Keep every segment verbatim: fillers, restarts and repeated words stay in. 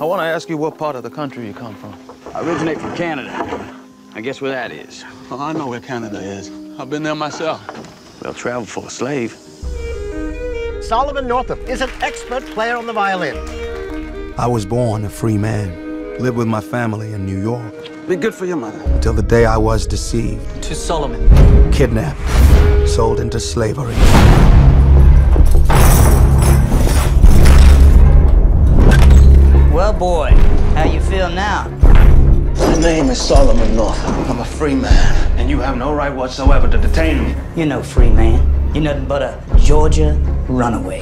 I want to ask you what part of the country you come from. I originate from Canada. I guess where that is. Oh, I know where Canada is. I've been there myself. Well, travel for a slave. Solomon Northup is an expert player on the violin. I was born a free man. Lived with my family in New York. Be good for your mother. Until the day I was deceived. To Solomon. Kidnapped. Sold into slavery. Well, boy, how you feel now? My name is Solomon Northup. I'm a free man, and you have no right whatsoever to detain me. You're no free man. You're nothing but a Georgia runaway.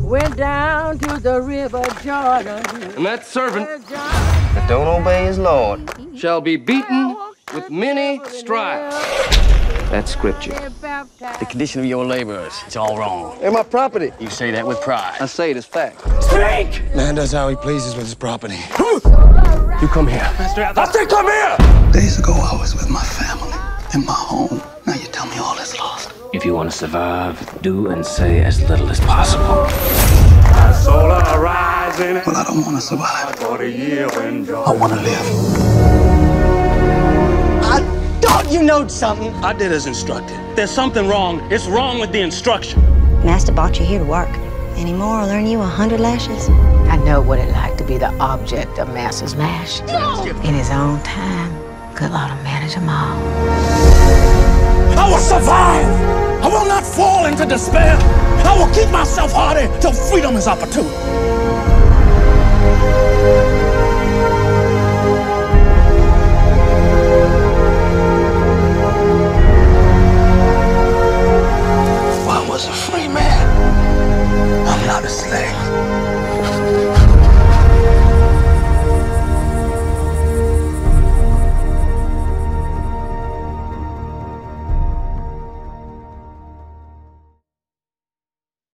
Went down to the river Jordan. And that servant that don't obey his Lord shall be beaten with many stripes. That's scripture. The condition of your laborers, it's all wrong. They're my property. You say that with pride. I say it as fact. Speak! Man does how he pleases with his property. You come here. Master, I say come here! Days ago, I was with my family, in my home. Now you tell me all is lost. If you want to survive, do and say as little as possible. Well, I don't want to survive. I want to live. I You know something. I did as instructed. There's something wrong. It's wrong with the instruction. Master brought you here to work. Any more, I'll earn you a hundred lashes. I know what it's like to be the object of Master's lash. No. In his own time, good Lord will manage them all. I will survive. I will not fall into despair. I will keep myself hardy till freedom is opportune.